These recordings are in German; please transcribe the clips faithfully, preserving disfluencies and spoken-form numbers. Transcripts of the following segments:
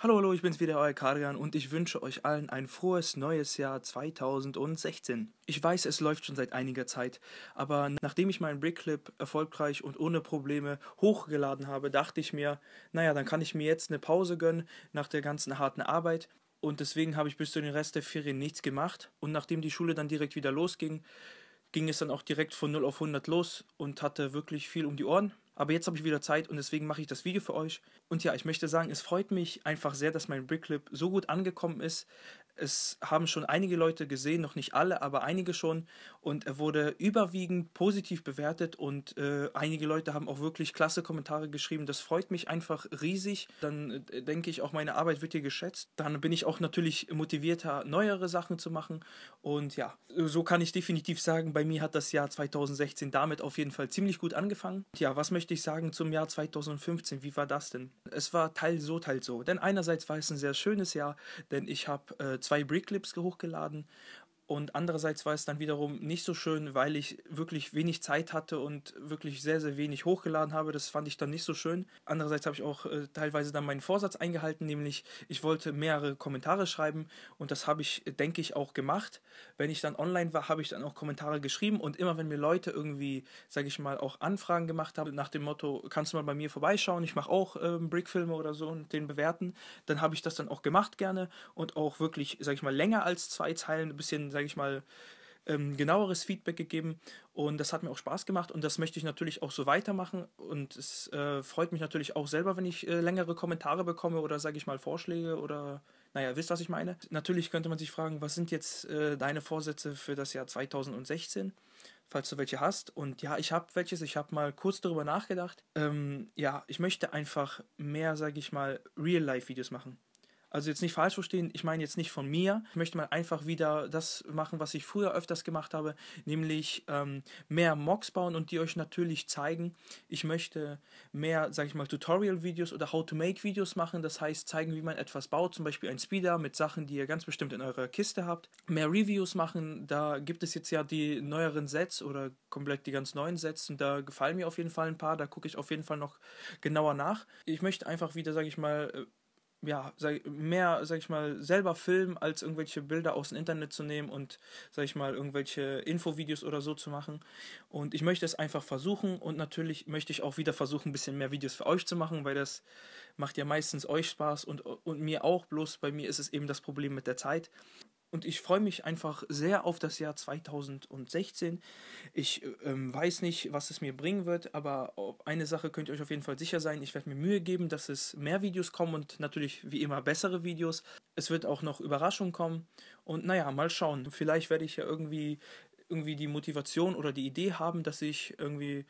Hallo, hallo, ich bin's wieder, euer Kaiadrian, und ich wünsche euch allen ein frohes neues Jahr zweitausendsechzehn. Ich weiß, es läuft schon seit einiger Zeit, aber nachdem ich meinen Brickclip erfolgreich und ohne Probleme hochgeladen habe, dachte ich mir, naja, dann kann ich mir jetzt eine Pause gönnen nach der ganzen harten Arbeit. Und deswegen habe ich bis zu den Rest der Ferien nichts gemacht. Und nachdem die Schule dann direkt wieder losging, ging es dann auch direkt von null auf hundert los und hatte wirklich viel um die Ohren. Aber jetzt habe ich wieder Zeit und deswegen mache ich das Video für euch. Und ja, ich möchte sagen, es freut mich einfach sehr, dass mein Brickclip so gut angekommen ist. Es haben schon einige Leute gesehen, noch nicht alle, aber einige schon. Und er wurde überwiegend positiv bewertet und äh, einige Leute haben auch wirklich klasse Kommentare geschrieben. Das freut mich einfach riesig. Dann äh, denke ich auch, meine Arbeit wird hier geschätzt. Dann bin ich auch natürlich motivierter, neuere Sachen zu machen. Und ja, so kann ich definitiv sagen, bei mir hat das Jahr zweitausendsechzehn damit auf jeden Fall ziemlich gut angefangen. Ja, was möchte ich Ich sagen zum Jahr zweitausendfünfzehn, wie war das denn? Es war teil so, teil so, denn einerseits war es ein sehr schönes Jahr, denn ich habe äh, zwei Brickclips hochgeladen, und andererseits war es dann wiederum nicht so schön, weil ich wirklich wenig Zeit hatte und wirklich sehr, sehr wenig hochgeladen habe. Das fand ich dann nicht so schön. Andererseits habe ich auch äh, teilweise dann meinen Vorsatz eingehalten, nämlich ich wollte mehrere Kommentare schreiben, und das habe ich, denke ich, auch gemacht. Wenn ich dann online war, habe ich dann auch Kommentare geschrieben, und immer wenn mir Leute irgendwie, sage ich mal, auch Anfragen gemacht haben nach dem Motto, kannst du mal bei mir vorbeischauen, ich mache auch äh, Brickfilme oder so und den bewerten, dann habe ich das dann auch gemacht gerne und auch wirklich, sage ich mal, länger als zwei Zeilen, ein bisschen, sage ich mal, ähm, genaueres Feedback gegeben, und das hat mir auch Spaß gemacht, und das möchte ich natürlich auch so weitermachen, und es äh, freut mich natürlich auch selber, wenn ich äh, längere Kommentare bekomme oder, sage ich mal, Vorschläge oder, naja, wisst, was ich meine. Natürlich könnte man sich fragen, was sind jetzt äh, deine Vorsätze für das Jahr zweitausendsechzehn? Falls du welche hast. Und ja, ich habe welches, ich habe mal kurz darüber nachgedacht. Ähm, ja, ich möchte einfach mehr, sage ich mal, Real-Life-Videos machen. Also jetzt nicht falsch verstehen, ich meine jetzt nicht von mir. Ich möchte mal einfach wieder das machen, was ich früher öfters gemacht habe, nämlich ähm, mehr Mocs bauen und die euch natürlich zeigen. Ich möchte mehr, sage ich mal, Tutorial-Videos oder How-to-Make-Videos machen, das heißt zeigen, wie man etwas baut, zum Beispiel ein Speeder mit Sachen, die ihr ganz bestimmt in eurer Kiste habt. Mehr Reviews machen, da gibt es jetzt ja die neueren Sets oder komplett die ganz neuen Sets, und da gefallen mir auf jeden Fall ein paar, da gucke ich auf jeden Fall noch genauer nach. Ich möchte einfach wieder, sage ich mal, ja, mehr, sag ich mal, selber filmen, als irgendwelche Bilder aus dem Internet zu nehmen und, sag ich mal, irgendwelche Infovideos oder so zu machen. Und ich möchte es einfach versuchen, und natürlich möchte ich auch wieder versuchen, ein bisschen mehr Videos für euch zu machen, weil das macht ja meistens euch Spaß und, und mir auch, bloß bei mir ist es eben das Problem mit der Zeit. Und ich freue mich einfach sehr auf das Jahr zweitausendsechzehn. Ich ähm, weiß nicht, was es mir bringen wird, aber eine Sache könnt ihr euch auf jeden Fall sicher sein. Ich werde mir Mühe geben, dass es mehr Videos kommen und natürlich wie immer bessere Videos. Es wird auch noch Überraschungen kommen. Und naja, mal schauen. Vielleicht werde ich ja irgendwie, irgendwie die Motivation oder die Idee haben, dass ich irgendwie...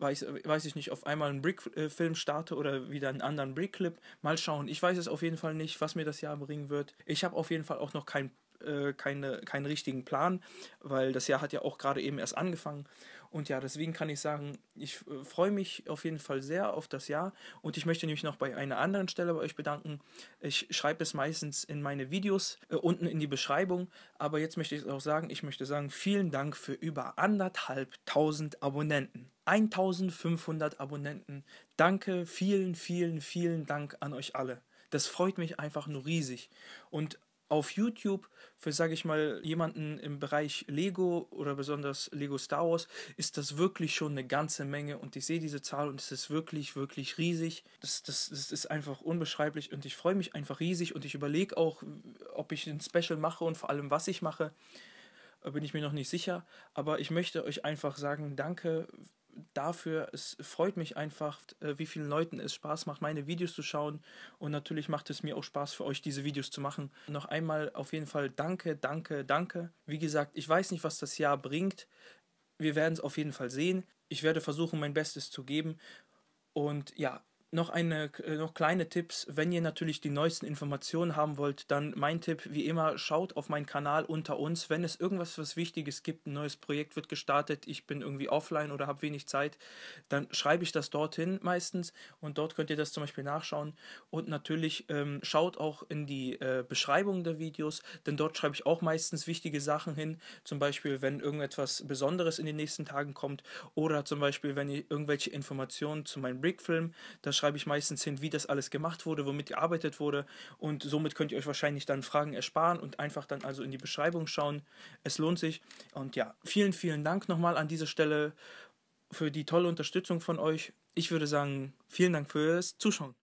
Weiß, weiß ich nicht, auf einmal einen Brickfilm starte oder wieder einen anderen Brickclip. Mal schauen. Ich weiß es auf jeden Fall nicht, was mir das Jahr bringen wird. Ich habe auf jeden Fall auch noch kein, äh, keine, keinen richtigen Plan, weil das Jahr hat ja auch gerade eben erst angefangen. Und ja, deswegen kann ich sagen, ich äh, freue mich auf jeden Fall sehr auf das Jahr, und ich möchte nämlich noch bei einer anderen Stelle bei euch bedanken. Ich schreibe es meistens in meine Videos, äh, unten in die Beschreibung, aber jetzt möchte ich es auch sagen, ich möchte sagen, vielen Dank für über anderthalbtausend Abonnenten. eintausendfünfhundert Abonnenten. Danke, vielen, vielen, vielen Dank an euch alle. Das freut mich einfach nur riesig. Und auf YouTube, für, sage ich mal, jemanden im Bereich Lego oder besonders Lego Star Wars, ist das wirklich schon eine ganze Menge, und ich sehe diese Zahl und es ist wirklich, wirklich riesig. Das, das, das ist einfach unbeschreiblich, und ich freue mich einfach riesig, und ich überlege auch, ob ich ein Special mache und vor allem, was ich mache. Bin ich mir noch nicht sicher, aber ich möchte euch einfach sagen, danke dafür. Es freut mich einfach, wie vielen Leuten es Spaß macht, meine Videos zu schauen, und natürlich macht es mir auch Spaß, für euch diese Videos zu machen. Noch einmal auf jeden Fall danke, danke, danke. Wie gesagt, ich weiß nicht, was das Jahr bringt. Wir werden es auf jeden Fall sehen. Ich werde versuchen, mein Bestes zu geben, und ja, Noch, eine, noch kleine Tipps, wenn ihr natürlich die neuesten Informationen haben wollt, dann mein Tipp, wie immer, schaut auf meinen Kanal Unter uns, wenn es irgendwas was Wichtiges gibt, ein neues Projekt wird gestartet, ich bin irgendwie offline oder habe wenig Zeit, dann schreibe ich das dorthin meistens, und dort könnt ihr das zum Beispiel nachschauen, und natürlich ähm, schaut auch in die äh, Beschreibung der Videos, denn dort schreibe ich auch meistens wichtige Sachen hin, zum Beispiel wenn irgendetwas Besonderes in den nächsten Tagen kommt, oder zum Beispiel wenn ihr irgendwelche Informationen zu meinem Brickfilm, das schreibe ich meistens hin, wie das alles gemacht wurde, womit gearbeitet wurde, und somit könnt ihr euch wahrscheinlich dann Fragen ersparen und einfach dann also in die Beschreibung schauen. Es lohnt sich, und ja, vielen, vielen Dank nochmal an dieser Stelle für die tolle Unterstützung von euch. Ich würde sagen, vielen Dank fürs Zuschauen.